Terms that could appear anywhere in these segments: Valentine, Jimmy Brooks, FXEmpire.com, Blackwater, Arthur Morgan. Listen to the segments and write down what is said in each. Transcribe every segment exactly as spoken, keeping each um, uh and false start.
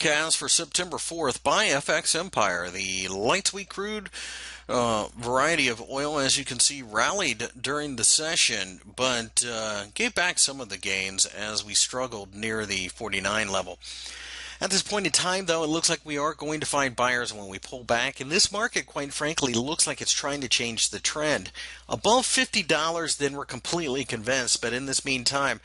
forecast for September fourth by F X Empire. The light sweet crude uh, variety of oil, as you can see, rallied during the session, but uh, gave back some of the gains as we struggled near the forty-nine level. At this point in time, though, it looks like we are going to find buyers when we pull back, and this market, quite frankly, looks like it's trying to change the trend. Above fifty dollars, then we're completely convinced, but in this meantime,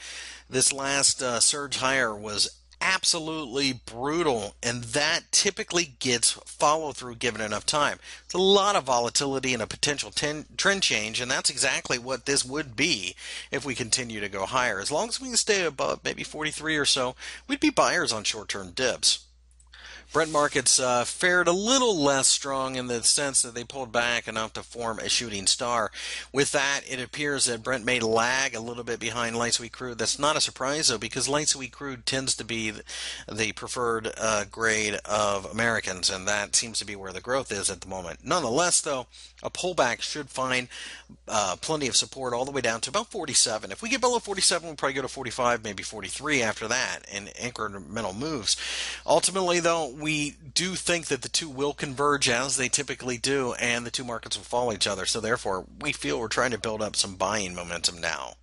this last uh, surge higher was absolutely brutal, and that typically gets follow through given enough time. It's a lot of volatility and a potential ten, trend change, and that's exactly what this would be if we continue to go higher. As long as we can stay above maybe forty-three or so, we'd be buyers on short-term dips. Brent markets uh, fared a little less strong in the sense that they pulled back enough to form a shooting star. With that, it appears that Brent may lag a little bit behind light sweet crude. That's not a surprise, though, because light sweet crude tends to be the preferred uh, grade of Americans, and that seems to be where the growth is at the moment. Nonetheless, though, a pullback should find uh, plenty of support all the way down to about forty-seven. If we get below forty-seven, we'll probably go to forty-five, maybe forty-three after that, in incremental moves. Ultimately, though, we do think that the two will converge as they typically do, and the two markets will follow each other. So therefore, we feel we're trying to build up some buying momentum now.